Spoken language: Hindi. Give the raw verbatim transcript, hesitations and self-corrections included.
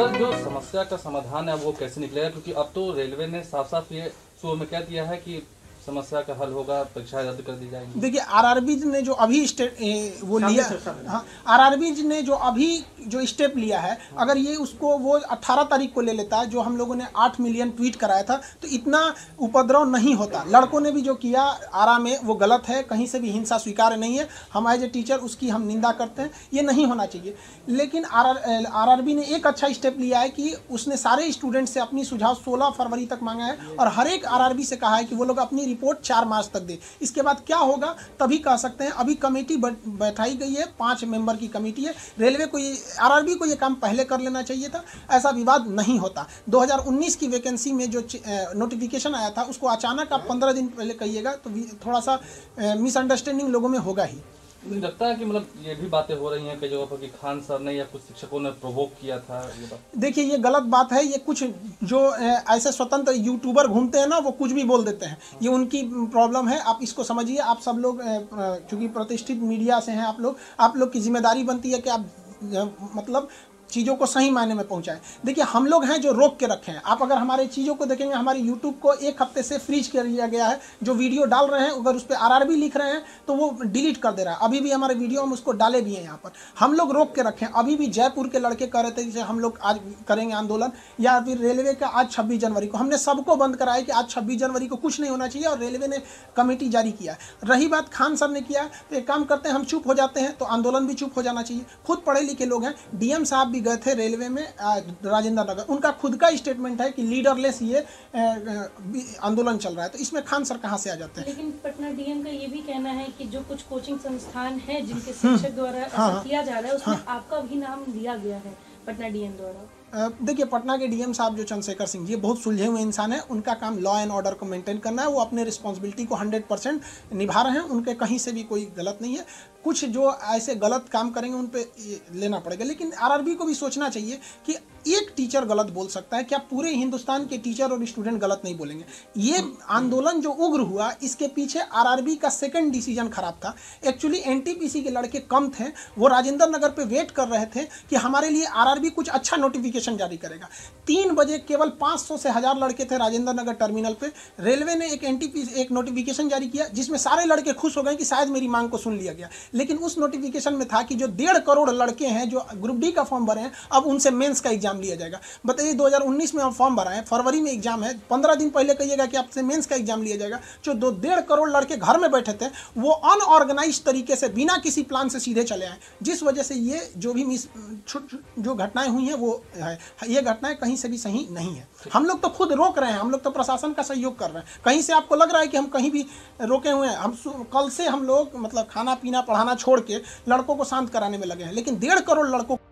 सर जो समस्या का समाधान है वो कैसे निकलेगा, क्योंकि अब तो रेलवे ने साफ साफ ये शोर में कह दिया है कि समस्या का हल होगा, परीक्षा रद्द कर दी जाएगी। देखिए आरआरबी ने जो अभी स्टेप वो लिया, हाँ आरआरबी ने जो अभी जो स्टेप लिया है, अगर ये उसको वो अठारह तारीख को ले लेता, जो हम लोगों ने आठ मिलियन ट्वीट कराया था, तो इतना उपद्रव नहीं होता। लड़कों ने भी जो किया आरा में वो गलत है, कहीं से भी हिंसा स्वीकार नहीं है। हम एज ए टीचर उसकी हम निंदा करते हैं, ये नहीं होना चाहिए। लेकिन आरआरबी ने एक अच्छा स्टेप लिया है कि उसने सारे स्टूडेंट से अपनी सुझाव सोलह फरवरी तक मांगा है और हर एक आरआरबी से कहा है कि वो लोग अपनी रिपोर्ट चार मार्च तक दे। इसके बाद क्या होगा तभी कह सकते हैं। अभी कमेटी बैठाई गई है, पांच मेंबर की कमेटी है। रेलवे को आरआरबी को ये काम पहले कर लेना चाहिए था, ऐसा विवाद नहीं होता। दो हज़ार उन्नीस की वैकेंसी में जो नोटिफिकेशन आया था उसको अचानक आप पंद्रह दिन पहले कहिएगा तो थोड़ा सा मिसअंडरस्टैंडिंग लोगों में होगा ही। मुझे लगता है कि मतलब ये भी बातें हो रही हैं कई जगह पर कि खान सर ने या कुछ शिक्षकों ने प्रोवोक किया था। देखिए ये गलत बात है। ये कुछ जो ऐसे स्वतंत्र यूट्यूबर घूमते हैं ना, वो कुछ भी बोल देते हैं, ये उनकी प्रॉब्लम है। आप इसको समझिए, आप सब लोग चूँकि प्रतिष्ठित मीडिया से हैं, आप लोग आप लोग की जिम्मेदारी बनती है कि आप मतलब चीज़ों को सही मायने में पहुंचाएं। देखिए हम लोग हैं जो रोक के रखे हैं। आप अगर हमारे चीज़ों को देखेंगे, हमारे यूट्यूब को एक हफ्ते से फ्रीज कर दिया गया है। जो वीडियो डाल रहे हैं अगर उस पर आरआरबी लिख रहे हैं तो वो डिलीट कर दे रहा है। अभी भी हमारे वीडियो हम उसको डाले भी हैं। यहाँ पर हम लोग रोक के रखें। अभी भी जयपुर के लड़के कह रहे थे जैसे हम लोग आज करेंगे आंदोलन, या फिर रेलवे का आज छब्बीस जनवरी को हमने सबको बंद कराया कि आज छब्बीस जनवरी को कुछ नहीं होना चाहिए, और रेलवे ने कमेटी जारी किया। रही बात खान सर ने किया, तो एक काम करते हैं हम चुप हो जाते हैं तो आंदोलन भी चुप हो जाना चाहिए। खुद पढ़े लिखे लोग हैं, डी एम साहब गए थे रेलवे में राजेंद्र नगर, उनका खुद का स्टेटमेंट है कि लीडरलेस ये आंदोलन चल रहा है, तो इसमें खान सर कहां से आ जाते हैं। लेकिन पटना डीएम का ये भी कहना है कि जो कुछ कोचिंग संस्थान हैं जिनके शिक्षक द्वारा ऐसा किया जा रहा है उसमें आपका भी नाम दिया गया है पटना डीएम द्वारा। देखिए पटना के डीएम साहब जो चंद्रशेखर सिंह जी बहुत सुलझे हुए इंसान हैं। उनका काम लॉ एंड ऑर्डर को मेंटेन करना है। वो अपने रिस्पांसिबिलिटी को हंड्रेड परसेंट निभा रहे हैं। उनके कहीं से भी कोई गलत नहीं है। कुछ जो ऐसे गलत काम करेंगे उन पे लेना पड़ेगा। लेकिन आरआरबी को भी सोचना चाहिए कि एक टीचर गलत बोल सकता है, क्या पूरे हिंदुस्तान के टीचर और स्टूडेंट गलत नहीं बोलेंगे। ये आंदोलन जो उग्र हुआ इसके पीछे आरआरबी का सेकंड डिसीजन खराब था। एक्चुअली एनटीपीसी के लड़के कम थे, वो राजेंद्र नगर पे वेट कर रहे थे कि हमारे लिए आरआरबी कुछ अच्छा नोटिफिकेशन जारी करेगा। तीन बजे केवल पाँच सौ से हज़ार लड़के थे राजेंद्र नगर टर्मिनल पर। रेलवे ने एक एनटीपीसी एक नोटिफिकेशन जारी किया जिसमें सारे लड़के खुश हो गए कि शायद मेरी मांग को सुन लिया गया। लेकिन उस नोटिफिकेशन में था कि जो डेढ़ करोड़ लड़के हैं जो ग्रुप डी का फॉर्म भरे हैं, अब उनसे मेंस का एग्जाम लिया जाएगा। बताइए दो हज़ार उन्नीस में आप फॉर्म भरा है, फरवरी में एग्जाम है, पंद्रह दिन पहले कहिएगा कि आपसे मेंस का एग्जाम लिया जाएगा। जो दो डेढ़ करोड़ लड़के घर में बैठे थे वो अनऑर्गेनाइज तरीके से बिना किसी प्लान से सीधे चले आए, जिस वजह से ये जो भी मिस जो घटनाएं हुई हैं वो है। ये घटनाएं कहीं से भी सही नहीं है। हम लोग तो खुद रोक रहे हैं, हम लोग तो प्रशासन का सहयोग कर रहे हैं। कहीं से आपको लग रहा है कि हम कहीं भी रोके हुए हैं। हम कल से हम लोग मतलब खाना पीना पढ़ाना छोड़ के लड़कों को शांत कराने में लगे हैं, लेकिन डेढ़ करोड़ लड़कों